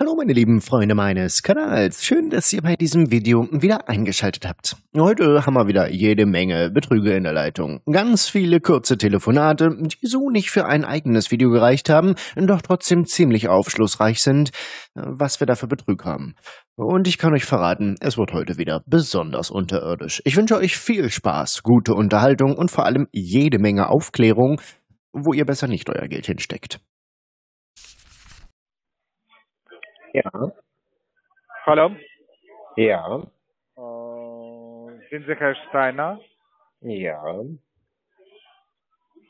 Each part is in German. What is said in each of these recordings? Hallo meine lieben Freunde meines Kanals, schön, dass ihr bei diesem Video wieder eingeschaltet habt. Heute haben wir wieder jede Menge Betrüger in der Leitung. Ganz viele kurze Telefonate, die so nicht für ein eigenes Video gereicht haben, doch trotzdem ziemlich aufschlussreich sind, was wir da für Betrug haben. Und ich kann euch verraten, es wird heute wieder besonders unterirdisch. Ich wünsche euch viel Spaß, gute Unterhaltung und vor allem jede Menge Aufklärung, wo ihr besser nicht euer Geld hinsteckt. Ja. Hallo? Ja. Sind Sie Herr Steiner? Ja.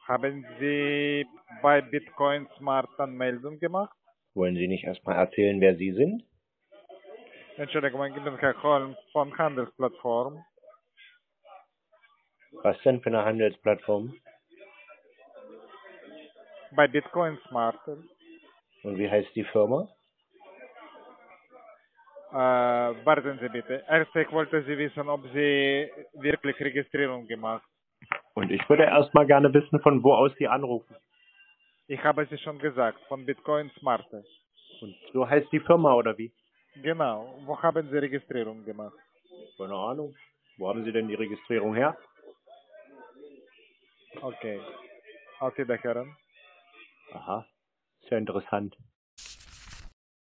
Haben Sie bei Bitcoin Smart Anmeldung gemacht? Wollen Sie nicht erstmal erzählen, wer Sie sind? Entschuldigung, ich bin Herr Holm von Handelsplattform. Was denn für eine Handelsplattform? Bei Bitcoin Smart. Und wie heißt die Firma? Warten Sie bitte. Erst ich wollte Sie wissen, ob Sie wirklich Registrierung gemacht haben. Und ich würde erstmal gerne wissen, von wo aus Sie anrufen. Ich habe es schon gesagt, von Bitcoin Smart. Und so heißt die Firma, oder wie? Genau. Wo haben Sie Registrierung gemacht? Keine Ahnung. Wo haben Sie denn die Registrierung her? Okay. Auf die Bäckerin. Aha. Sehr interessant.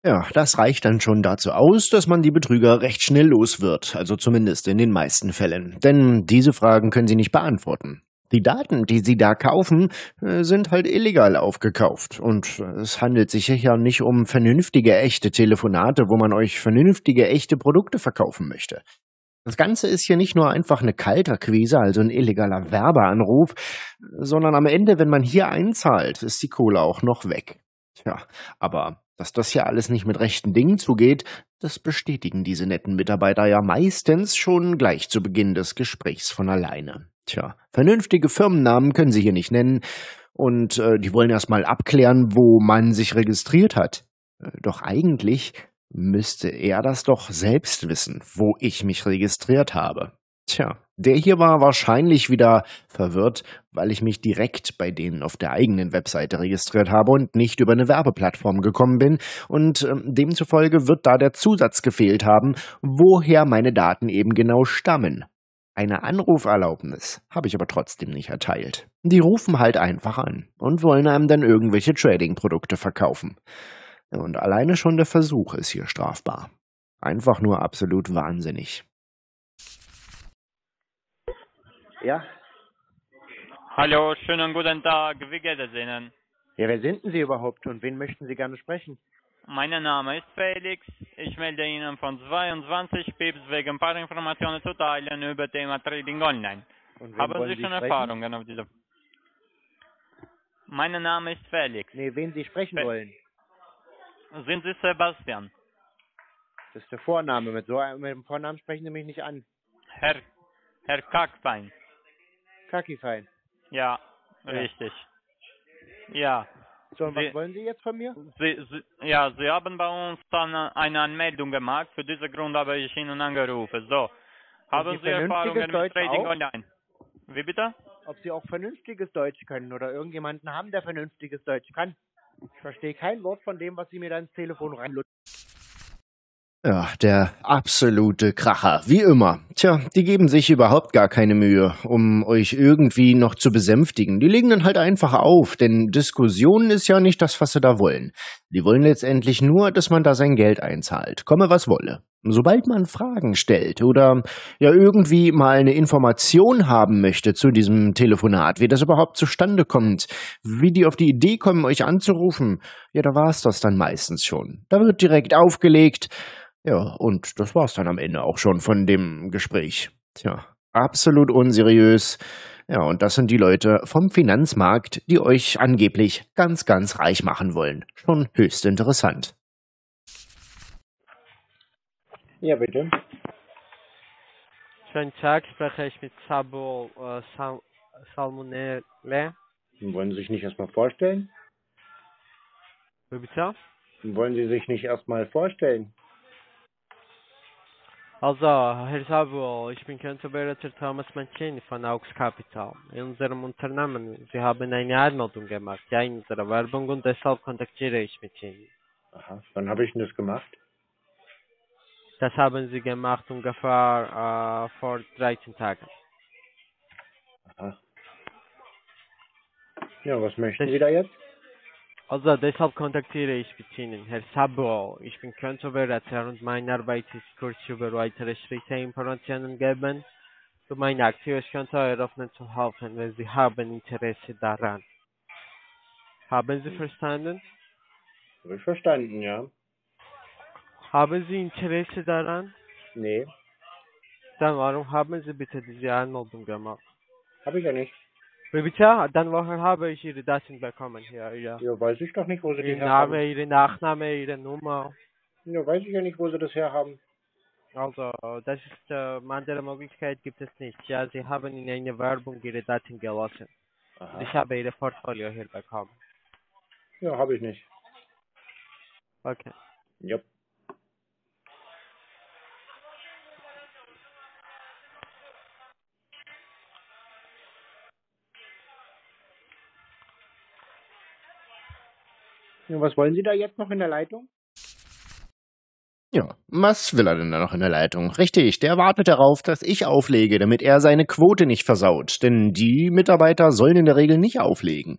Ja, das reicht dann schon dazu aus, dass man die Betrüger recht schnell los wird, also zumindest in den meisten Fällen. Denn diese Fragen können sie nicht beantworten. Die Daten, die sie da kaufen, sind halt illegal aufgekauft. Und es handelt sich ja nicht um vernünftige, echte Telefonate, wo man euch vernünftige, echte Produkte verkaufen möchte. Das Ganze ist hier nicht nur einfach eine Kaltakquise, also ein illegaler Werbeanruf, sondern am Ende, wenn man hier einzahlt, ist die Kohle auch noch weg. Tja, aber dass das hier alles nicht mit rechten Dingen zugeht, das bestätigen diese netten Mitarbeiter ja meistens schon gleich zu Beginn des Gesprächs von alleine. Tja, vernünftige Firmennamen können sie hier nicht nennen und die wollen erstmal abklären, wo man sich registriert hat. Doch eigentlich müsste er das doch selbst wissen, wo ich mich registriert habe. Tja, der hier war wahrscheinlich wieder verwirrt, weil ich mich direkt bei denen auf der eigenen Webseite registriert habe und nicht über eine Werbeplattform gekommen bin. Und demzufolge wird da der Zusatz gefehlt haben, woher meine Daten eben genau stammen. Eine Anruferlaubnis habe ich aber trotzdem nicht erteilt. Die rufen halt einfach an und wollen einem dann irgendwelche Trading-Produkte verkaufen. Und alleine schon der Versuch ist hier strafbar. Einfach nur absolut wahnsinnig. Ja? Hallo, schönen guten Tag, wie geht es Ihnen? Ja, wer sind denn Sie überhaupt und wen möchten Sie gerne sprechen? Mein Name ist Felix, ich melde Ihnen von 22 Pips wegen ein paar Informationen zu teilen über Thema Trading Online. Haben Sie schon Erfahrungen auf dieser? Mein Name ist Felix. Nee, wen Sie sprechen wollen? Sind Sie Sebastian? Das ist der Vorname, mit dem Vornamen sprechen Sie mich nicht an. Herr Kackfein. Kaki-Fein. Ja, richtig. Ja. So, und was wollen Sie jetzt von mir? Sie haben bei uns dann eine Anmeldung gemacht. Für diesen Grund habe ich Ihnen angerufen. So, haben Sie Erfahrungen mit Trading Online? Wie bitte? Ob Sie auch vernünftiges Deutsch können oder irgendjemanden haben, der vernünftiges Deutsch kann. Ich verstehe kein Wort von dem, was Sie mir da ins Telefon reinlutschen. Ja, der absolute Kracher, wie immer. Tja, die geben sich überhaupt gar keine Mühe, um euch irgendwie noch zu besänftigen. Die legen dann halt einfach auf, denn Diskussion ist ja nicht das, was sie da wollen. Die wollen letztendlich nur, dass man da sein Geld einzahlt, komme was wolle. Sobald man Fragen stellt oder ja irgendwie mal eine Information haben möchte zu diesem Telefonat, wie das überhaupt zustande kommt, wie die auf die Idee kommen, euch anzurufen, ja, da war es das dann meistens schon. Da wird direkt aufgelegt. Ja, und das war es dann am Ende auch schon von dem Gespräch. Tja, absolut unseriös. Ja, und das sind die Leute vom Finanzmarkt, die euch angeblich ganz, ganz reich machen wollen. Schon höchst interessant. Ja, bitte. Schönen Tag, spreche ich mit Sabo Salmonelle. Wollen Sie sich nicht erstmal vorstellen? Wie bitte? Wollen Sie sich nicht erstmal vorstellen? Also, Herr Sabo, ich bin Kontobereiter Thomas Mancini von AUX Capital. In unserem Unternehmen, Sie haben eine Anmeldung gemacht, ja, in unserer Werbung und deshalb kontaktiere ich mit Ihnen. Aha. Wann habe ich denn das gemacht? Das haben Sie gemacht ungefähr vor 13 Tagen. Aha. Ja, was möchten Sie da jetzt? Also deshalb kontaktiere ich mit Ihnen, Herr Sabo. Ich bin Kontoberater und meine Arbeit ist kurz über weitere Schritte Informationen geben, um ein aktives Konto eröffnen zu helfen, wenn Sie haben Interesse daran. Haben Sie verstanden? Habe ich verstanden, ja. Haben Sie Interesse daran? Nee. Dann warum haben Sie bitte diese Anmeldung gemacht? Habe ich ja nicht. Wie bitte? Dann woher habe ich Ihre Daten bekommen? Ja, ja. Ja, weiß ich doch nicht, wo Sie die herhaben. Ihr Name, Ihre Nachname, Ihre Nummer. Ja, weiß ich ja nicht, wo Sie das herhaben. Also, das ist, andere Möglichkeit gibt es nicht. Ja, Sie haben in einer Werbung Ihre Daten gelassen. Aha. Ich habe Ihre Portfolio hier bekommen. Ja, habe ich nicht. Okay. Yep. Was wollen Sie da jetzt noch in der Leitung? Ja, was will er denn da noch in der Leitung? Richtig, der wartet darauf, dass ich auflege, damit er seine Quote nicht versaut. Denn die Mitarbeiter sollen in der Regel nicht auflegen.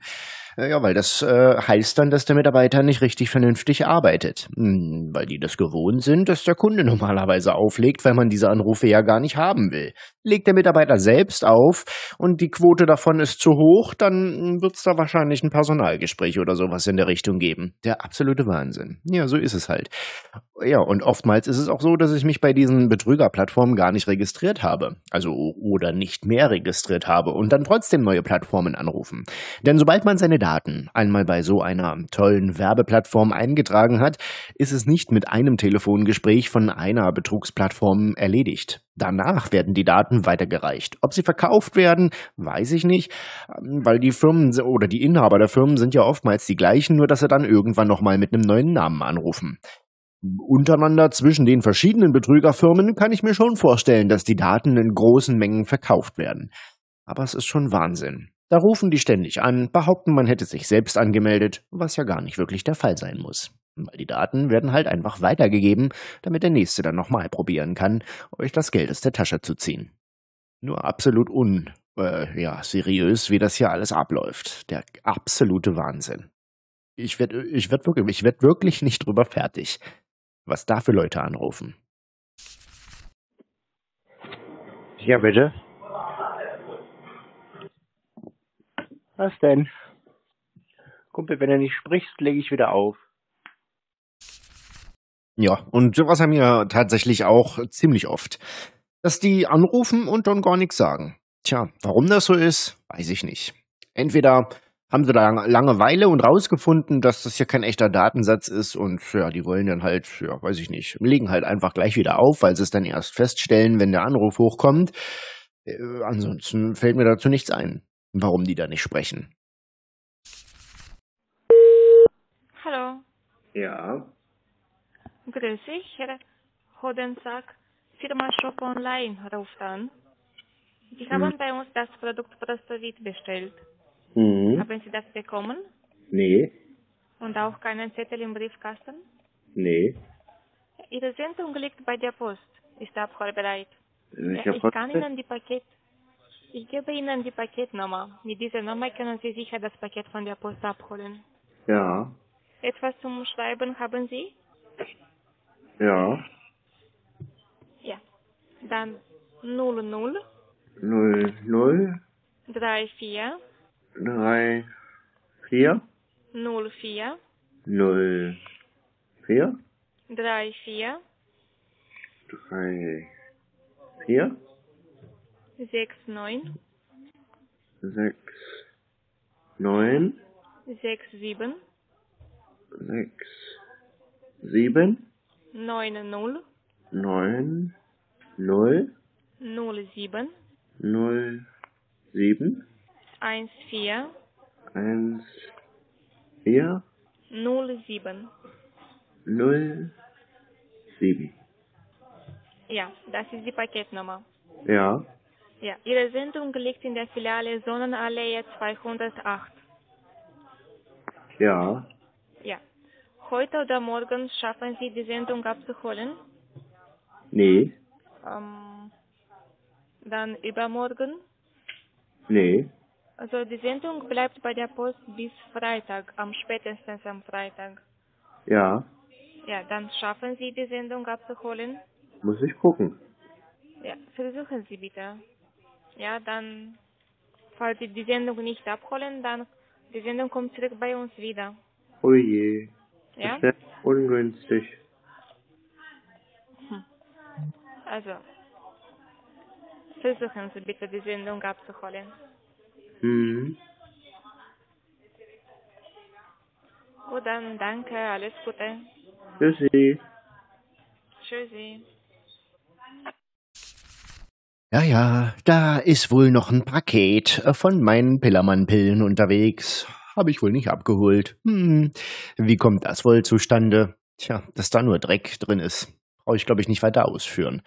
Ja, weil das heißt dann, dass der Mitarbeiter nicht richtig vernünftig arbeitet. Weil die das gewohnt sind, dass der Kunde normalerweise auflegt, weil man diese Anrufe ja gar nicht haben will. Legt der Mitarbeiter selbst auf und die Quote davon ist zu hoch, dann wird es da wahrscheinlich ein Personalgespräch oder sowas in der Richtung geben. Der absolute Wahnsinn. Ja, so ist es halt. Ja, und oftmals ist es auch so, dass ich mich bei diesen Betrügerplattformen gar nicht registriert habe. Also, oder nicht mehr registriert habe und dann trotzdem neue Plattformen anrufen. Denn sobald man seine Daten einmal bei so einer tollen Werbeplattform eingetragen hat, ist es nicht mit einem Telefongespräch von einer Betrugsplattform erledigt. Danach werden die Daten weitergereicht. Ob sie verkauft werden, weiß ich nicht, weil die Firmen oder die Inhaber der Firmen sind ja oftmals die gleichen, nur dass sie dann irgendwann nochmal mit einem neuen Namen anrufen. Untereinander zwischen den verschiedenen Betrügerfirmen kann ich mir schon vorstellen, dass die Daten in großen Mengen verkauft werden. Aber es ist schon Wahnsinn. Da rufen die ständig an, behaupten, man hätte sich selbst angemeldet, was ja gar nicht wirklich der Fall sein muss. Weil die Daten werden halt einfach weitergegeben, damit der Nächste dann nochmal probieren kann, euch das Geld aus der Tasche zu ziehen. Nur absolut seriös, wie das hier alles abläuft. Der absolute Wahnsinn. Ich werd wirklich nicht drüber fertig, was da für Leute anrufen. Ja, bitte? Was denn? Kumpel, wenn du nicht sprichst, lege ich wieder auf. Ja, und sowas haben wir tatsächlich auch ziemlich oft. Dass die anrufen und dann gar nichts sagen. Tja, warum das so ist, weiß ich nicht. Entweder haben sie da Langeweile und rausgefunden, dass das hier kein echter Datensatz ist und ja, die wollen dann halt, ja, weiß ich nicht, legen halt einfach gleich wieder auf, weil sie es dann erst feststellen, wenn der Anruf hochkommt. Ansonsten fällt mir dazu nichts ein, warum die da nicht sprechen. Hallo. Ja. Grüß dich, Herr Hodensack, Firma Shop Online ruft an. Sie haben bei uns das Produkt Prostowit bestellt. Mhm. Haben Sie das bekommen? Nee. Und auch keinen Zettel im Briefkasten? Nee. Ihre Sendung liegt bei der Post. Ist die Abholung bereit? Ich gebe Ihnen die Paketnummer. Mit dieser Nummer können Sie sicher das Paket von der Post abholen. Ja. Etwas zum Schreiben haben Sie? Ja. Ja. Dann 00 00 34 34 04 04 34 34 69 69 67 67 90 90 07 07 14 07. Ja, das ist die Paketnummer. Ja. Ja, Ihre Sendung liegt in der Filiale Sonnenallee 208. Ja. Ja. heute oder morgen schaffen Sie die Sendung abzuholen? Nee. Dann übermorgen? Nee. Also die Sendung bleibt bei der Post bis Freitag, am spätestens am Freitag. Ja. Ja, dann schaffen Sie die Sendung abzuholen? Muss ich gucken. Ja, versuchen Sie bitte. Ja, dann, falls Sie die Sendung nicht abholen, dann die Sendung kommt zurück bei uns wieder. Oh je. Ja? Das ist ungünstig. Also, versuchen Sie bitte die Sendung abzuholen. Mhm. Gut, dann danke, alles Gute. Tschüssi. Tschüssi. Ja, ja, da ist wohl noch ein Paket von meinen Pillermann-Pillen unterwegs. Habe ich wohl nicht abgeholt. Wie kommt das wohl zustande? Tja, dass da nur Dreck drin ist. Brauche ich, glaube ich, nicht weiter ausführen.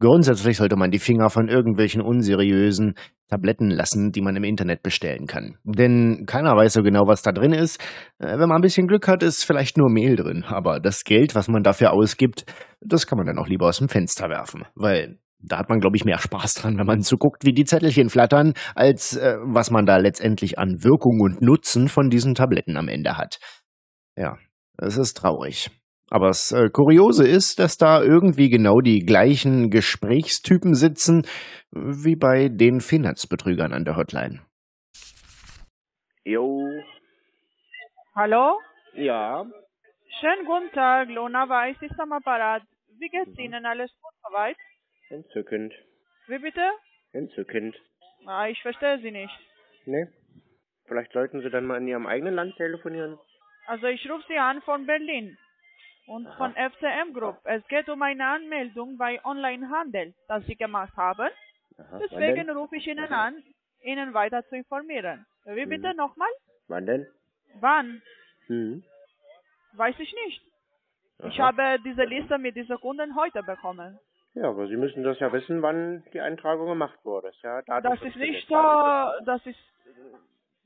Grundsätzlich sollte man die Finger von irgendwelchen unseriösen Tabletten lassen, die man im Internet bestellen kann. Denn keiner weiß so genau, was da drin ist. Wenn man ein bisschen Glück hat, ist vielleicht nur Mehl drin. Aber das Geld, was man dafür ausgibt, das kann man dann auch lieber aus dem Fenster werfen. Weil da hat man, glaube ich, mehr Spaß dran, wenn man zuguckt, wie die Zettelchen flattern, als was man da letztendlich an Wirkung und Nutzen von diesen Tabletten am Ende hat. Ja, es ist traurig. Aber das Kuriose ist, dass da irgendwie genau die gleichen Gesprächstypen sitzen wie bei den Finanzbetrügern an der Hotline. Jo. Hallo? Ja. Schönen guten Tag, Lona Weiß ist am Apparat. Wie geht's Ihnen? Alles gut soweit? Entzückend. Wie bitte? Entzückend. Ah, ich verstehe Sie nicht. Nee. Vielleicht sollten Sie dann mal in Ihrem eigenen Land telefonieren. Also ich rufe Sie an von Berlin. Und von FCM Group. Es geht um eine Anmeldung bei Onlinehandel, das Sie gemacht haben. Aha, deswegen rufe ich Ihnen an, Ihnen weiter zu informieren. Wie bitte nochmal? Wann denn? Wann? Weiß ich nicht. Aha. Ich habe diese Liste mit diesen Kunden heute bekommen. Ja, aber Sie müssen das ja wissen, wann die Eintragung gemacht wurde. Ja, das ist nicht, das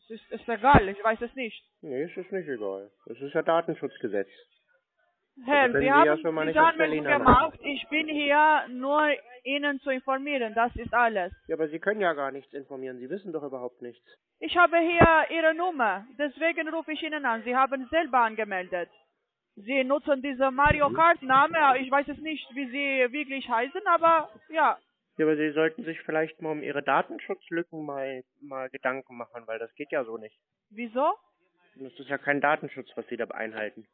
ist egal, ich weiß es nicht. Nee, es ist nicht egal. Es ist ja Datenschutzgesetz. Herr, wir haben diese Anmeldung gemacht. Ich bin hier nur Ihnen zu informieren. Das ist alles. Ja, aber Sie können ja gar nichts informieren. Sie wissen doch überhaupt nichts. Ich habe hier Ihre Nummer. Deswegen rufe ich Ihnen an. Sie haben selber angemeldet. Sie nutzen diesen Mario Kart-Name. Ich weiß es nicht, wie Sie wirklich heißen, aber ja. Ja, aber Sie sollten sich vielleicht mal um Ihre Datenschutzlücken mal Gedanken machen, weil das geht ja so nicht. Wieso? Das ist ja kein Datenschutz, was Sie da einhalten.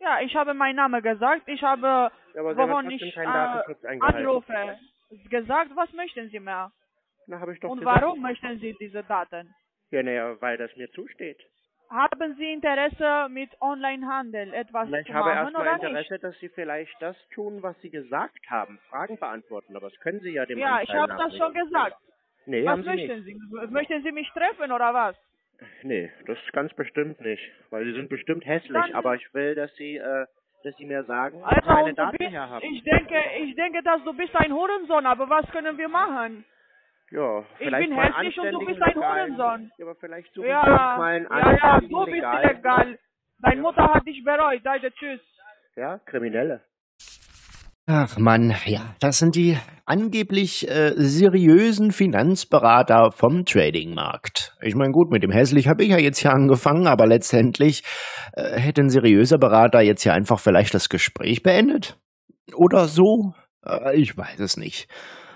Ja, ich habe meinen Namen gesagt, ich habe, warum ich anrufe, gesagt, was möchten Sie mehr? Na, hab ich doch und warum möchten Sie diese Daten? Ja, naja, weil das mir zusteht. Haben Sie Interesse mit Onlinehandel etwas zu machen, oder nicht? Ich habe erstmal Interesse, dass Sie vielleicht das tun, was Sie gesagt haben, Fragen beantworten, aber das können Sie ja dem anderen nicht. Ja, ich habe das schon gesagt. Nee, was möchten Sie? Möchten Sie mich treffen, oder was? Nee, das ganz bestimmt nicht, weil Sie sind bestimmt hässlich, dann, aber ich will, dass Sie mir sagen, also, meine Daten her haben. Ich denke, dass du bist ein Hurensohn, aber was können wir machen? Ja, vielleicht ich bin hässlich und du bist ein Hurensohn. Ja, aber vielleicht suchen wir uns mal einen anständigen du bist illegal. Deine Mutter hat dich bereut, also tschüss. Ja, Kriminelle. Ach Mann, ja, das sind die angeblich seriösen Finanzberater vom Tradingmarkt. Ich meine, gut, mit dem hässlich habe ich ja jetzt hier angefangen, aber letztendlich hätte ein seriöser Berater jetzt hier einfach vielleicht das Gespräch beendet. Oder so? Ich weiß es nicht.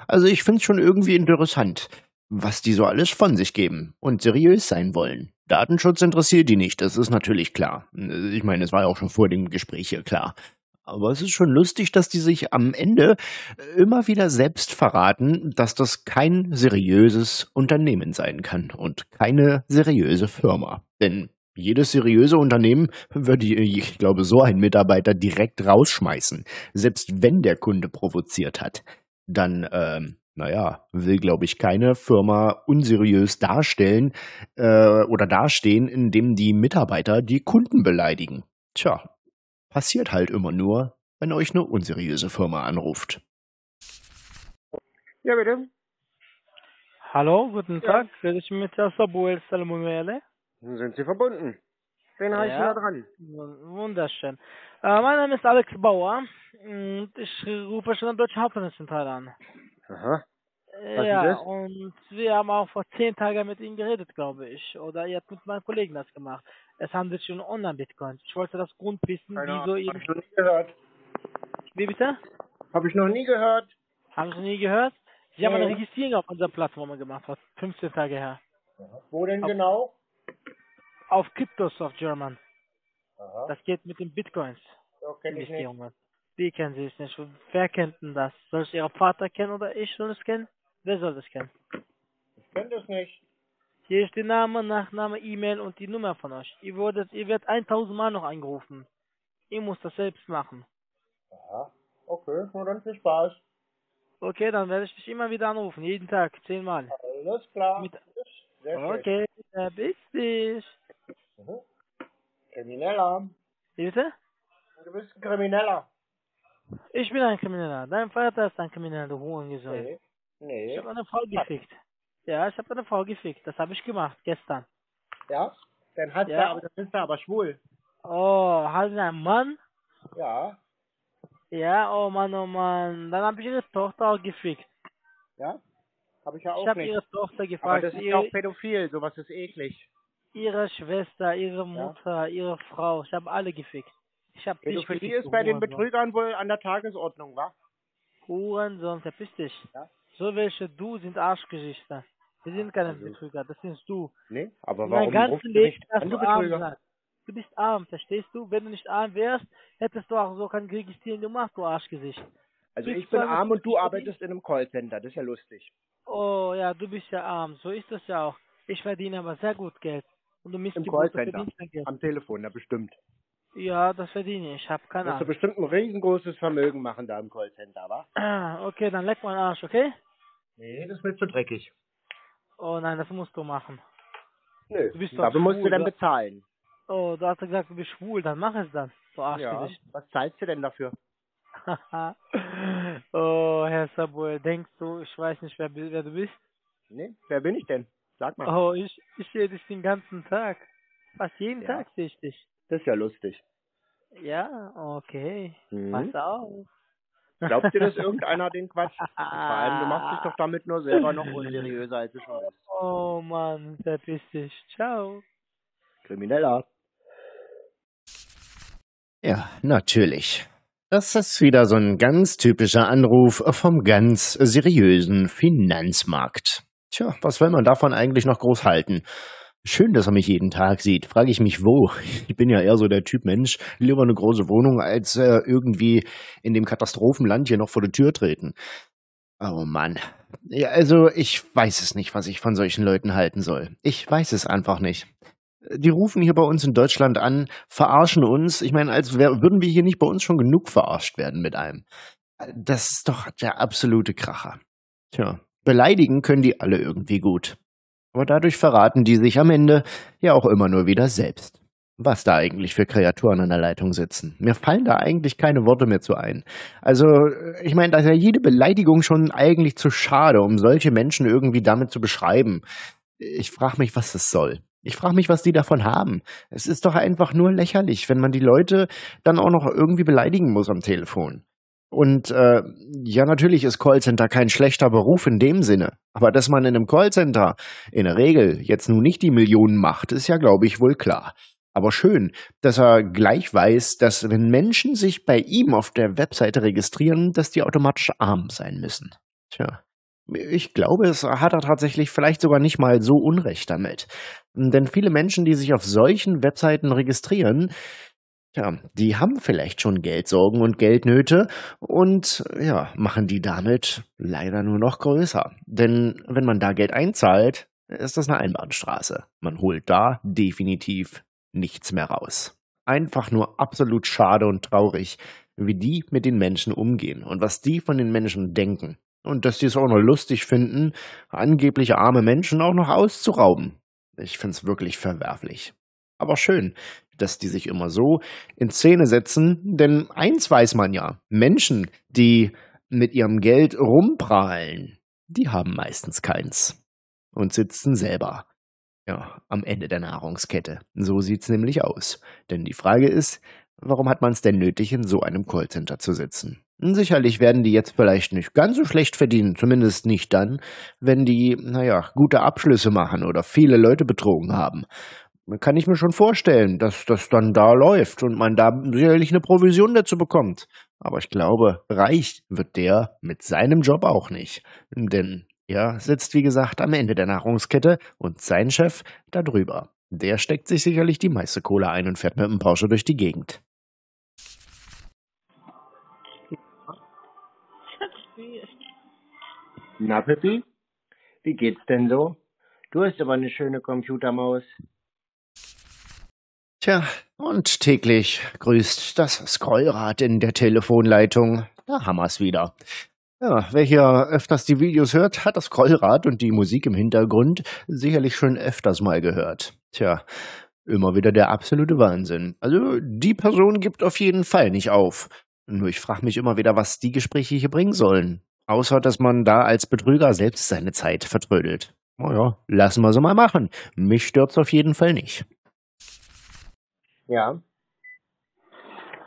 Also ich finde es schon irgendwie interessant, was die so alles von sich geben und seriös sein wollen. Datenschutz interessiert die nicht, das ist natürlich klar. Ich meine, es war ja auch schon vor dem Gespräch hier klar. Aber es ist schon lustig, dass die sich am Ende immer wieder selbst verraten, dass das kein seriöses Unternehmen sein kann und keine seriöse Firma. Denn jedes seriöse Unternehmen würde, ich glaube, so einen Mitarbeiter direkt rausschmeißen, selbst wenn der Kunde provoziert hat. Dann, naja, will, glaube ich, keine Firma unseriös darstellen oder dastehen, indem die Mitarbeiter die Kunden beleidigen. Tja. Passiert halt immer nur, wenn euch eine unseriöse Firma anruft. Ja, bitte. Hallo, guten Tag. Rede ich mit Asabuel Salmonele? Sind Sie verbunden? Den habe ich ja dran. Wunderschön. Mein Name ist Alex Bauer und ich rufe schon am Deutschen Hauptvermögenszentrale an. Aha. Was ja, ist das? Und wir haben auch vor 10 Tagen mit Ihnen geredet, glaube ich. Oder ihr habt mit meinen Kollegen das gemacht. Es handelt sich um Online-Bitcoins. Ich wollte das Grundwissen, wieso ihr... Hab ich noch nie gehört. Wie bitte? Habe ich noch nie gehört. Haben Sie nie gehört? Sie haben eine Registrierung auf unserer Plattform gemacht, was 15 Tage her. Aha. Wo denn genau? Auf Cryptosoft German. Aha. Das geht mit den Bitcoins. So, kenn ich nicht. Wie kennen Sie es nicht? Wer kennt denn das? Soll es Ihr Vater kennen oder ich soll es kennen? Wer soll das kennen? Ich kenne das nicht. Hier ist der Name, Nachname, E-Mail und die Nummer von euch. Ihr werdet 1000 Mal noch angerufen. Ihr müsst das selbst machen. Aha. Okay, nur dann viel Spaß. Okay, dann werde ich dich immer wieder anrufen. Jeden Tag, 10 Mal. Alles klar. Okay, bis dich. Mhm. Krimineller. Wie bitte? Du bist ein Krimineller. Ich bin ein Krimineller. Dein Vater ist ein Krimineller, du Hurensohn. Nee, nee. Ich habe eine Frau gefickt. Ja, ich habe eine Frau gefickt. Das habe ich gemacht, gestern. Ja? Dann hat ja. Dann ist er aber schwul. Oh, hat er einen Mann? Ja. Ja, oh Mann, oh Mann. Dann habe ich ihre Tochter auch gefickt. Ja? Habe ich ja auch nicht. Ich habe ihre Tochter gefragt. Aber das ist ja auch pädophil. Sowas ist eklig. Ihre Schwester, ihre Mutter, ja, ihre Frau. Ich habe alle gefickt. Ich habe dich gefickt. Pädophilie ist bei den Betrügern wohl an der Tagesordnung, wa? Hurensohn, verpiss dich. Ja? So welche du sind Arschgesichter. Wir sind keine Betrüger, das sind du. Nee, aber warum rufst du nicht an, du Betrüger? Du bist arm, verstehst du? Wenn du nicht arm wärst, hättest du auch so kein Registrieren gemacht, du Arschgesicht. Also ich bin arm und du arbeitest in einem Callcenter, das ist ja lustig. Oh ja, du bist ja arm, so ist das ja auch. Ich verdiene aber sehr gut Geld. Und du misst im Callcenter, am Telefon, da bestimmt. Ja, das verdiene ich, hab keine Ahnung. Du wirst bestimmt ein riesengroßes Vermögen machen da im Callcenter, wa? Ah, okay, dann leck mal den Arsch, okay? Nee, das wird zu dreckig. Oh nein, das musst du machen. Nö, aber musst du dann bezahlen. Oh, du hast ja gesagt, du bist schwul, dann mach es dann. Du Arschgesicht. Ja, was zahlst du denn dafür? Oh, Herr Sabuel, denkst du, ich weiß nicht, wer du bist? Nee, wer bin ich denn? Sag mal. Oh, ich sehe dich den ganzen Tag. Fast jeden Tag sehe ich dich. Das ist ja lustig. Ja, okay. Mhm. Pass auf. Glaubt ihr, dass irgendeiner den Quatsch? Vor allem, du machst dich doch damit nur selber noch unseriöser, als du schon bist. Oh Mann, verpiss dich. Ciao. Krimineller. Ja, natürlich. Das ist wieder so ein ganz typischer Anruf vom ganz seriösen Finanzmarkt. Tja, was will man davon eigentlich noch groß halten? Schön, dass er mich jeden Tag sieht. Frage ich mich, wo? Ich bin ja eher so der Typ Mensch, lieber eine große Wohnung, als irgendwie in dem Katastrophenland hier noch vor die Tür treten. Oh Mann. Ja, also ich weiß es nicht, was ich von solchen Leuten halten soll. Ich weiß es einfach nicht. Die rufen hier bei uns in Deutschland an, verarschen uns. Ich meine, als würden wir hier nicht bei uns schon genug verarscht werden mit allem. Das ist doch der absolute Kracher. Tja, beleidigen können die alle irgendwie gut. Aber dadurch verraten die sich am Ende ja auch immer nur wieder selbst. Was da eigentlich für Kreaturen an der Leitung sitzen. Mir fallen da eigentlich keine Worte mehr zu ein. Also, ich meine, da ist ja jede Beleidigung schon eigentlich zu schade, um solche Menschen irgendwie damit zu beschreiben. Ich frage mich, was das soll. Ich frage mich, was die davon haben. Es ist doch einfach nur lächerlich, wenn man die Leute dann auch noch irgendwie beleidigen muss am Telefon. Und ja, natürlich ist Callcenter kein schlechter Beruf in dem Sinne. Aber dass man in einem Callcenter in der Regel jetzt nun nicht die Millionen macht, ist ja, glaube ich, wohl klar. Aber schön, dass er gleich weiß, dass wenn Menschen sich bei ihm auf der Webseite registrieren, dass die automatisch arm sein müssen. Tja. Ich glaube, es hat er tatsächlich vielleicht sogar nicht mal so Unrecht damit. Denn viele Menschen, die sich auf solchen Webseiten registrieren, ja, die haben vielleicht schon Geldsorgen und Geldnöte und ja, machen die damit leider nur noch größer. Denn wenn man da Geld einzahlt, ist das eine Einbahnstraße. Man holt da definitiv nichts mehr raus. Einfach nur absolut schade und traurig, wie die mit den Menschen umgehen und was die von den Menschen denken. Und dass die es auch noch lustig finden, angeblich arme Menschen auch noch auszurauben. Ich find's wirklich verwerflich. Aber schön, dass die sich immer so in Szene setzen, denn eins weiß man ja, Menschen, die mit ihrem Geld rumprahlen, die haben meistens keins und sitzen selber ja, am Ende der Nahrungskette. So sieht es nämlich aus. Denn die Frage ist, warum hat man es denn nötig, in so einem Callcenter zu sitzen? Sicherlich werden die jetzt vielleicht nicht ganz so schlecht verdienen, zumindest nicht dann, wenn die, naja, gute Abschlüsse machen oder viele Leute betrogen haben. Kann ich mir schon vorstellen, dass das dann da läuft und man da sicherlich eine Provision dazu bekommt. Aber ich glaube, reich wird der mit seinem Job auch nicht. Denn er sitzt, wie gesagt, am Ende der Nahrungskette und sein Chef da drüber. Der steckt sich sicherlich die meiste Kohle ein und fährt mit dem Porsche durch die Gegend. Na, Pippi, wie geht's denn so? Du hast aber eine schöne Computermaus. Tja, und täglich grüßt das Scrollrad in der Telefonleitung. Da haben wir's wieder. Ja, wer hier öfters die Videos hört, hat das Scrollrad und die Musik im Hintergrund sicherlich schon öfters mal gehört. Tja, immer wieder der absolute Wahnsinn. Also, die Person gibt auf jeden Fall nicht auf. Nur ich frage mich immer wieder, was die Gespräche hier bringen sollen. Außer, dass man da als Betrüger selbst seine Zeit vertrödelt. Naja, lassen wir sie mal machen. Mich stört's auf jeden Fall nicht. Ja.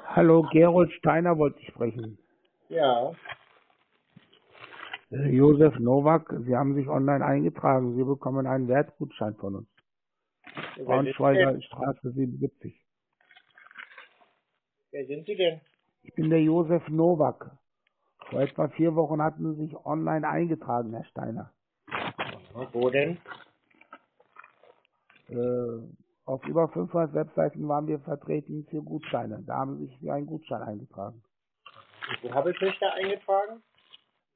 Hallo, Gerold Steiner wollte ich sprechen. Ja. Josef Nowak, Sie haben sich online eingetragen. Sie bekommen einen Wertgutschein von uns. Braunschweiger Straße 77. Wer sind Sie denn? Ich bin der Josef Nowak. Vor etwa 4 Wochen hatten Sie sich online eingetragen, Herr Steiner. Wo denn? Auf über 500 Webseiten waren wir vertreten für Gutscheine. Da haben Sie sich für einen Gutschein eingetragen. Wo habe ich mich da eingetragen?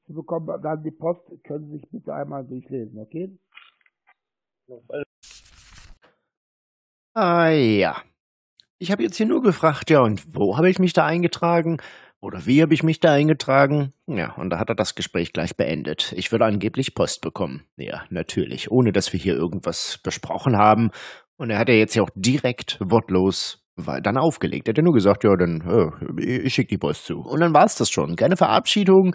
Sie bekommen dann die Post. Können Sie sich bitte einmal durchlesen, okay? Ah ja. Ich habe jetzt hier nur gefragt, ja, und wo habe ich mich da eingetragen? Oder wie habe ich mich da eingetragen? Ja, und da hat er das Gespräch gleich beendet. Ich würde angeblich Post bekommen. Ja, natürlich, ohne dass wir hier irgendwas besprochen haben. Und er hat ja jetzt ja auch direkt wortlos dann aufgelegt. Er hat ja nur gesagt, ja, dann ich schicke die Post zu. Und dann war es das schon. Keine Verabschiedung,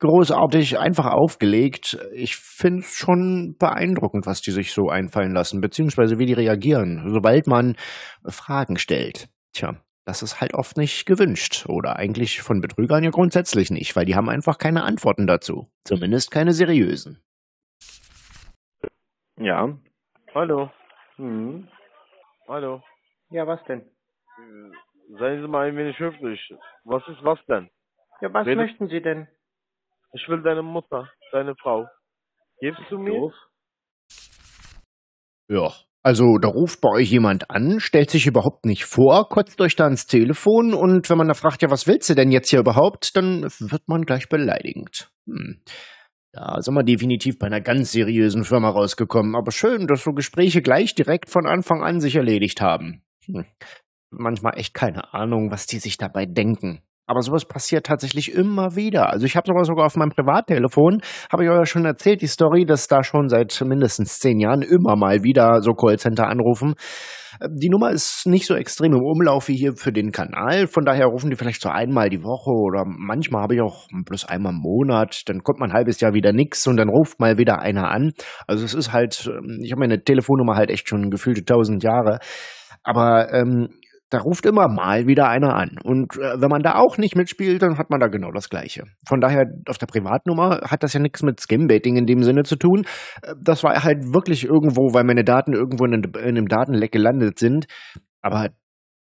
großartig, einfach aufgelegt. Ich finde es schon beeindruckend, was die sich so einfallen lassen, beziehungsweise wie die reagieren, sobald man Fragen stellt. Tja. Das ist halt oft nicht gewünscht oder eigentlich von Betrügern ja grundsätzlich nicht, weil die haben einfach keine Antworten dazu. Zumindest keine seriösen. Ja. Hallo. Hm. Hallo. Ja, was denn? Seien Sie mal ein wenig höflich. Was ist was denn? Ja, was möchten Sie denn? Ich will deine Mutter, deine Frau. Gibst du mir? Doof. Ja. Also da ruft bei euch jemand an, stellt sich überhaupt nicht vor, kotzt euch da ans Telefon und wenn man da fragt, ja, was willst du denn jetzt hier überhaupt, dann wird man gleich beleidigend. Da sind wir definitiv bei einer ganz seriösen Firma rausgekommen, aber schön, dass so Gespräche gleich direkt von Anfang an sich erledigt haben. Manchmal echt keine Ahnung, was die sich dabei denken. Aber sowas passiert tatsächlich immer wieder. Also ich habe sogar auf meinem Privattelefon, habe ich euch ja schon erzählt, die Story, dass da schon seit mindestens 10 Jahren immer mal wieder so Callcenter anrufen. Die Nummer ist nicht so extrem im Umlauf wie hier für den Kanal. Von daher rufen die vielleicht so einmal die Woche oder manchmal habe ich auch bloß einmal im Monat. Dann kommt man ein halbes Jahr wieder nichts und dann ruft mal wieder einer an. Also es ist halt, ich habe meine Telefonnummer halt echt schon gefühlte 1000 Jahre. Aber da ruft immer mal wieder einer an. Und wenn man da auch nicht mitspielt, dann hat man da genau das Gleiche. Von daher, auf der Privatnummer hat das ja nichts mit Scamming in dem Sinne zu tun. Das war halt wirklich irgendwo, weil meine Daten irgendwo in einem Datenleck gelandet sind. Aber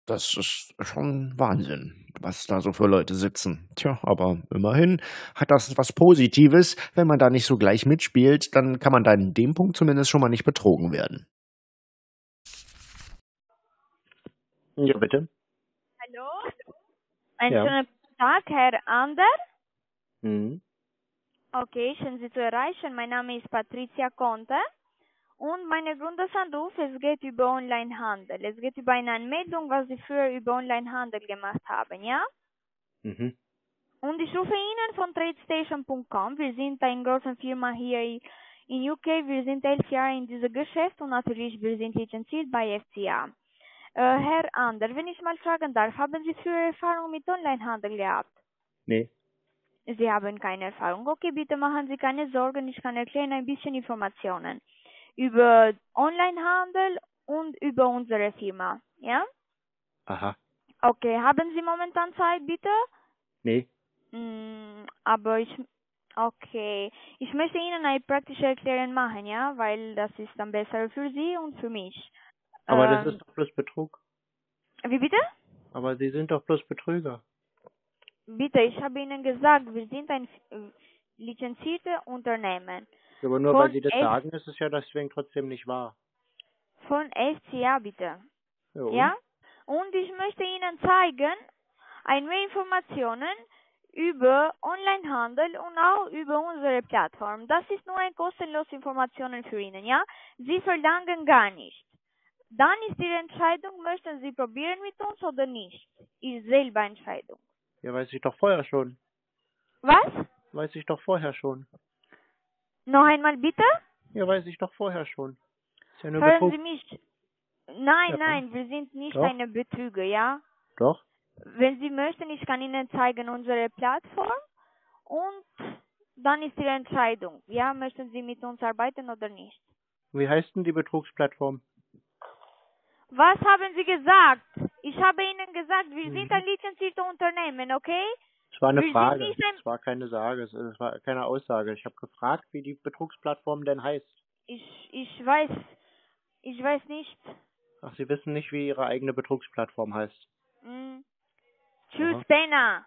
das ist schon Wahnsinn, was da so für Leute sitzen. Tja, aber immerhin hat das was Positives. Wenn man da nicht so gleich mitspielt, dann kann man da in dem Punkt zumindest schon mal nicht betrogen werden. Ja, bitte. Hallo? Einen schönen Tag, Herr Ander. Mhm. Okay, schön Sie zu erreichen. Mein Name ist Patricia Conte und meine Grundsatzanruf, es geht über Onlinehandel. Es geht über eine Anmeldung, was Sie früher über Onlinehandel gemacht haben, ja? Mhm. Und ich rufe Ihnen von TradeStation.com. Wir sind eine große Firma hier in UK. Wir sind 11 Jahre in diesem Geschäft und natürlich wir sind lizenziert bei FCA. Herr Ander, wenn ich mal fragen darf, haben Sie früher Erfahrung mit Onlinehandel gehabt? Nee. Sie haben keine Erfahrung. Okay, bitte machen Sie keine Sorgen, ich kann erklären ein bisschen Informationen. über Onlinehandel und über unsere Firma, ja? Aha. Okay, haben Sie momentan Zeit, bitte? Nee. Okay, ich möchte Ihnen eine praktische Erklärung machen, ja, weil das ist dann besser für Sie und für mich. Aber das ist doch bloß Betrug. Wie bitte? Aber Sie sind doch bloß Betrüger. Bitte, ich habe Ihnen gesagt, wir sind ein lizenziertes Unternehmen. Aber nur weil Sie das sagen, ist es ja deswegen trotzdem nicht wahr. Von FCA, bitte. Jo. Ja? Und ich möchte Ihnen zeigen, ein mehr Informationen über Onlinehandel und auch über unsere Plattform. Das ist nur ein kostenloses Informationen für Ihnen, ja? Sie verlangen gar nichts. Dann ist Ihre Entscheidung, möchten Sie probieren mit uns oder nicht. Ist selber Entscheidung. Ja, weiß ich doch vorher schon. Was? Weiß ich doch vorher schon. Noch einmal bitte? Ja, weiß ich doch vorher schon. Ist ja nur Hören Betrug. Sie mich... Nein, ja, nein, wir sind nicht doch eine Betrüger, ja? Doch. Wenn Sie möchten, ich kann Ihnen zeigen unsere Plattform und dann ist Ihre Entscheidung. Ja, möchten Sie mit uns arbeiten oder nicht? Wie heißt denn die Betrugsplattform? Was haben Sie gesagt? Ich habe Ihnen gesagt, wir sind ein lizenziertes Unternehmen, okay? Es war eine Frage, es war keine Sage, es war keine Aussage. Ich habe gefragt, wie die Betrugsplattform denn heißt. Ich weiß nicht. Ach, Sie wissen nicht, wie Ihre eigene Betrugsplattform heißt. Tschüss, Penner.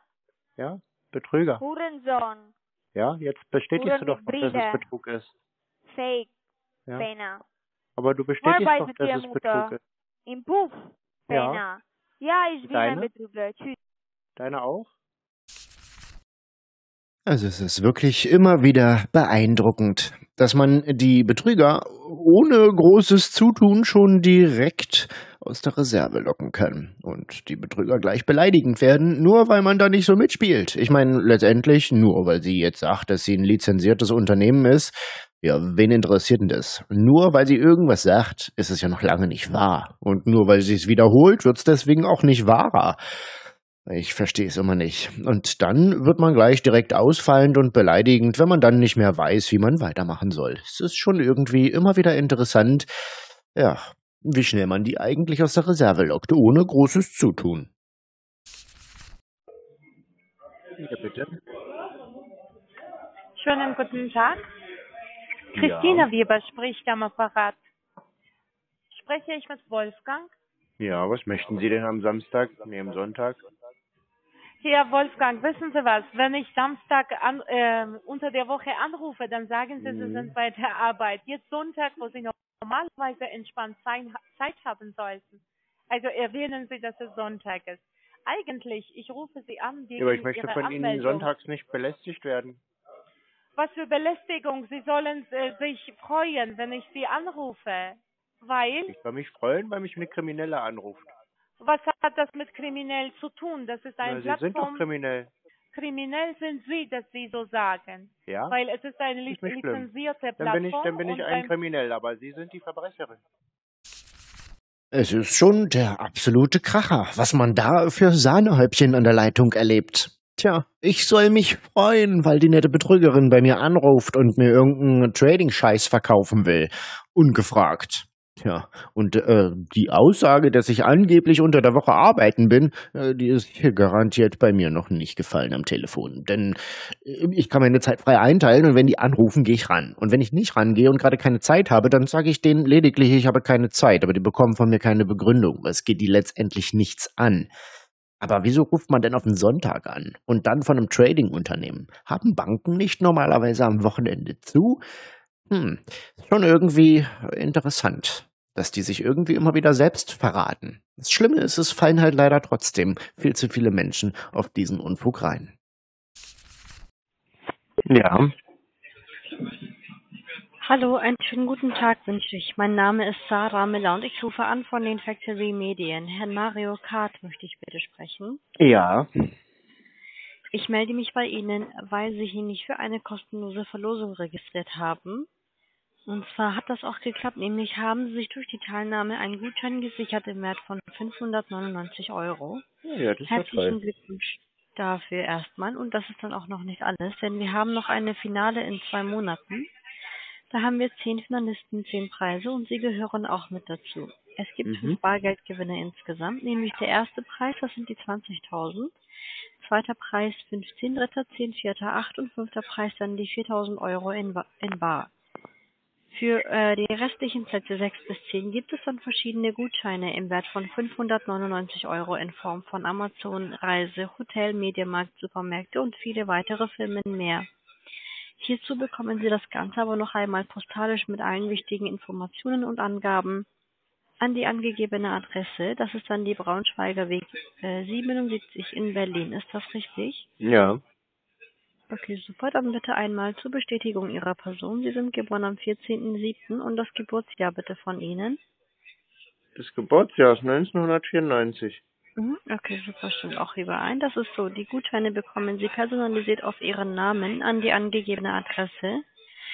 Ja, Betrüger. Hurensohn. Ja, jetzt bestätigst du doch, dass es Betrug ist. Fake, ja. Penner. Aber du bestätigst doch, dass es Betrug ist. Im Puff, Penner. Ja, ich bin ein Betrüger. Tschüss. Deine auch? Also es ist wirklich immer wieder beeindruckend, dass man die Betrüger ohne großes Zutun schon direkt aus der Reserve locken kann und die Betrüger gleich beleidigend werden, nur weil man da nicht so mitspielt. Ich meine, letztendlich, nur weil sie jetzt sagt, dass sie ein lizenziertes Unternehmen ist, ja, wen interessiert denn das? Nur weil sie irgendwas sagt, ist es ja noch lange nicht wahr. Und nur weil sie es wiederholt, wird es deswegen auch nicht wahrer. Ich verstehe es immer nicht. Und dann wird man gleich direkt ausfallend und beleidigend, wenn man dann nicht mehr weiß, wie man weitermachen soll. Es ist schon irgendwie immer wieder interessant, ja, wie schnell man die eigentlich aus der Reserve lockt, ohne großes Zutun. Ja, bitte. Schönen guten Tag. Christina Weber spricht am Apparat. Spreche ich mit Wolfgang? Ja, was möchten Sie denn am Samstag, nee, am Sonntag? Herr Wolfgang, wissen Sie was? Wenn ich Samstag unter der Woche anrufe, dann sagen Sie, Sie sind bei der Arbeit. Jetzt Sonntag, wo Sie normalerweise entspannt Zeit haben sollten. Also erwähnen Sie, dass es Sonntag ist. Eigentlich, ich rufe Sie an wegen Ihrer Anmeldung. Aber ich möchte von Ihnen sonntags nicht belästigt werden. Was für Belästigung. Sie sollen sich freuen, wenn ich Sie anrufe. Weil? Ich soll mich freuen, weil mich eine Kriminelle anruft. Was hat das mit kriminell zu tun? Das ist eine Plattform. Sie sind doch kriminell. Kriminell sind Sie, dass Sie so sagen. Ja. Weil es ist eine lizenzierte Plattform. Dann bin ich ein Kriminell, aber Sie sind die Verbrecherin. Es ist schon der absolute Kracher, was man da für Sahnehäubchen an der Leitung erlebt. Tja, ich soll mich freuen, weil die nette Betrügerin bei mir anruft und mir irgendeinen Trading-Scheiß verkaufen will. Ungefragt. Ja, und die Aussage, dass ich angeblich unter der Woche arbeiten bin, die ist hier garantiert bei mir noch nicht gefallen am Telefon. Denn ich kann meine Zeit frei einteilen und wenn die anrufen, gehe ich ran. Und wenn ich nicht rangehe und gerade keine Zeit habe, dann sage ich denen lediglich, ich habe keine Zeit. Aber die bekommen von mir keine Begründung. Es geht die letztendlich nichts an. Aber wieso ruft man denn auf den Sonntag an und dann von einem Trading-Unternehmen? Haben Banken nicht normalerweise am Wochenende zu? Schon irgendwie interessant, dass die sich irgendwie immer wieder selbst verraten. Das Schlimme ist, es fallen halt leider trotzdem viel zu viele Menschen auf diesen Unfug rein. Ja. Hallo, einen schönen guten Tag wünsche ich. Mein Name ist Sarah Miller und ich rufe an von den Factory Medien. Herrn Mario Kart möchte ich bitte sprechen. Ja. Ich melde mich bei Ihnen, weil Sie hier nicht für eine kostenlose Verlosung registriert haben. Und zwar hat das auch geklappt, nämlich haben Sie sich durch die Teilnahme einen Gutschein gesichert im Wert von 599 €. Ja, das ist herzlichen Glückwunsch dafür erstmal. Und das ist dann auch noch nicht alles, denn wir haben noch eine Finale in 2 Monaten. Da haben wir 10 Finalisten, 10 Preise und sie gehören auch mit dazu. Es gibt 5 Bargeldgewinne insgesamt, nämlich der erste Preis, das sind die 20.000, zweiter Preis 15, dritter 10, vierter 8 und fünfter Preis dann die 4.000 Euro in Bar. Für die restlichen Plätze 6 bis 10 gibt es dann verschiedene Gutscheine im Wert von 599 Euro in Form von Amazon, Reise, Hotel, Mediamarkt, Supermärkte und viele weitere Firmen mehr. Hierzu bekommen Sie das Ganze aber noch einmal postalisch mit allen wichtigen Informationen und Angaben an die angegebene Adresse. Das ist dann die Braunschweiger Weg 77 in Berlin. Ist das richtig? Ja. Okay, super. Dann bitte einmal zur Bestätigung Ihrer Person. Sie sind geboren am 14.07. und das Geburtsjahr bitte von Ihnen. Das Geburtsjahr ist 1994. Okay, super, stimmt auch überein. Das ist so. Die Gutscheine bekommen Sie personalisiert auf Ihren Namen an die angegebene Adresse.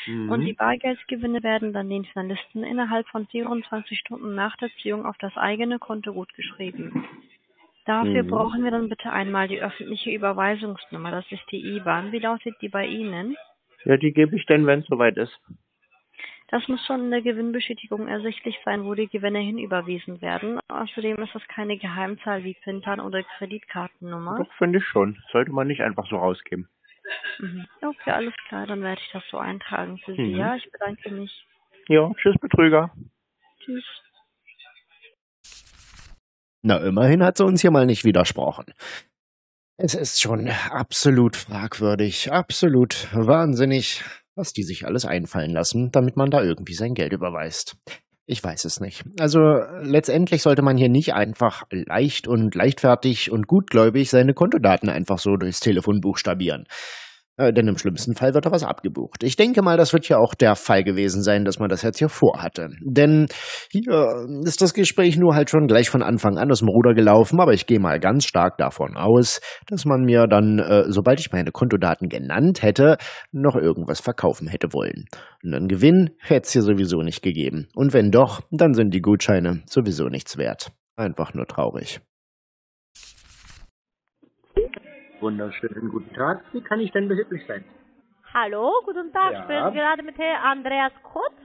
Und die Bargeldgewinne werden dann den Finalisten innerhalb von 24 Stunden nach der Ziehung auf das eigene Konto gutgeschrieben. Dafür brauchen wir dann bitte einmal die öffentliche Überweisungsnummer, das ist die IBAN. Wie lautet die bei Ihnen? Ja, die gebe ich dann, wenn es soweit ist. Das muss schon in der Gewinnbestätigung ersichtlich sein, wo die Gewinne hinüberwiesen werden. Außerdem ist das keine Geheimzahl wie PIN-TAN oder Kreditkartennummer. Doch, finde ich schon. Sollte man nicht einfach so rausgeben. Okay, alles klar, dann werde ich das so eintragen für Sie. Ja, ich bedanke mich. Ja, tschüss, Betrüger. Tschüss. Na, immerhin hat sie uns hier mal nicht widersprochen. Es ist schon absolut fragwürdig, absolut wahnsinnig, was die sich alles einfallen lassen, damit man da irgendwie sein Geld überweist. Ich weiß es nicht. Also letztendlich sollte man hier nicht einfach leicht und leichtfertig und gutgläubig seine Kontodaten einfach so durchs Telefon buchstabieren. Denn im schlimmsten Fall wird da was abgebucht. Ich denke mal, das wird ja auch der Fall gewesen sein, dass man das jetzt hier vorhatte. Denn hier ist das Gespräch nur halt schon gleich von Anfang an aus dem Ruder gelaufen, aber ich gehe mal ganz stark davon aus, dass man mir dann, sobald ich meine Kontodaten genannt hätte, noch irgendwas verkaufen hätte wollen. Und einen Gewinn hätte es hier sowieso nicht gegeben. Und wenn doch, dann sind die Gutscheine sowieso nichts wert. Einfach nur traurig. Wunderschönen guten Tag. Wie kann ich denn behilflich sein? Hallo, guten Tag. Ja. Ich bin gerade mit Herrn Andreas Kurz.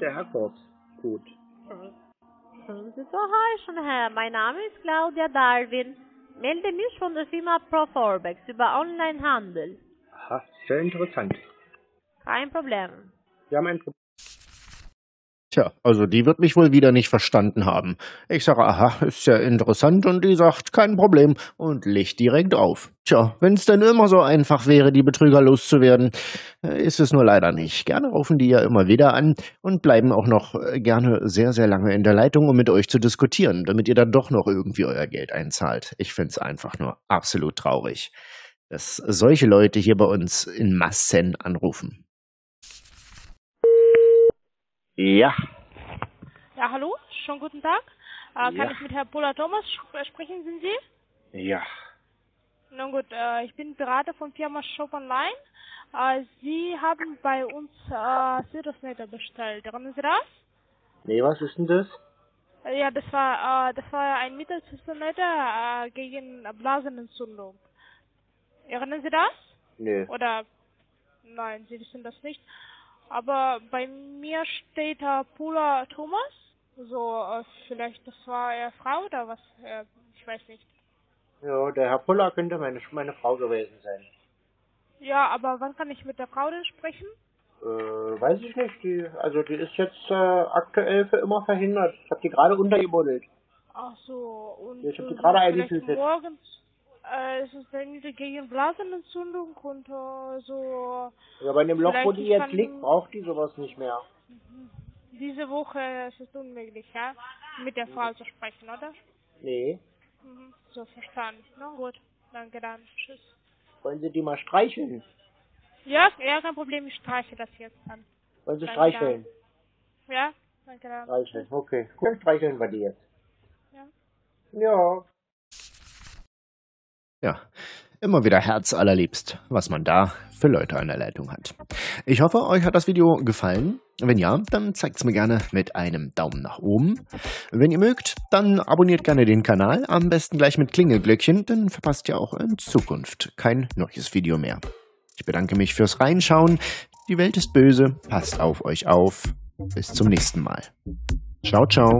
Der Herr Kurz. Gut. Schön, Sie zu heißen, Herr. Mein Name ist Claudia Darwin. Melde mich von der Firma ProForbex über Onlinehandel. Aha, sehr interessant. Kein Problem. Wir haben ein Problem. Tja, also die wird mich wohl wieder nicht verstanden haben. Ich sage, aha, ist ja interessant und die sagt, kein Problem und legt direkt auf. Tja, wenn es denn immer so einfach wäre, die Betrüger loszuwerden, ist es nur leider nicht. Gerne rufen die ja immer wieder an und bleiben auch noch gerne sehr, sehr lange in der Leitung, um mit euch zu diskutieren, damit ihr dann doch noch irgendwie euer Geld einzahlt. Ich finde es einfach nur absolut traurig, dass solche Leute hier bei uns in Massen anrufen. Ja. Ja, hallo, schönen guten Tag. Kann ich mit Herrn Pola-Thomas sprechen, sind Sie? Ja. Nun gut, ich bin Berater von Firma Shop Online. Sie haben bei uns Service-Netter bestellt. Erinnern Sie das? Nee, was ist denn das? Ja, das war ein Mittel zu Service-Netter gegen Blasenentzündung. Erinnern Sie das? Nee. Oder, nein, Sie wissen das nicht. Aber bei mir steht da Pola-Thomas. So, vielleicht das war Frau oder was? Ich weiß nicht. Ja, der Herr Pola könnte meine Frau gewesen sein. Ja, aber wann kann ich mit der Frau denn sprechen? Weiß ich nicht. Die ist jetzt aktuell für immer verhindert. Ich habe die gerade untergebuddelt. Ach so. Und ja, ich habe die gerade eingefüllt. Morgens. Es ist irgendwie gegen Blasenentzündung und so. Ja, bei dem Loch, wo die jetzt liegt, braucht die sowas nicht mehr. Diese Woche ist es unmöglich, ja? Mit der Frau zu sprechen, oder? Nee. So, verstanden. Na gut, danke dann. Tschüss. Wollen Sie die mal streicheln? Ja, kein Problem, ich streiche das jetzt dann. Wollen Sie streicheln? Dann. Ja, danke dann. Streicheln, okay. Gut, streicheln wir die jetzt. Ja. Ja. Ja, immer wieder herzallerliebst, was man da für Leute an der Leitung hat. Ich hoffe, euch hat das Video gefallen. Wenn ja, dann zeigt es mir gerne mit einem Daumen nach oben. Wenn ihr mögt, dann abonniert gerne den Kanal, am besten gleich mit Klingelglöckchen, denn verpasst ihr auch in Zukunft kein neues Video mehr. Ich bedanke mich fürs Reinschauen. Die Welt ist böse, passt auf euch auf. Bis zum nächsten Mal. Ciao, ciao.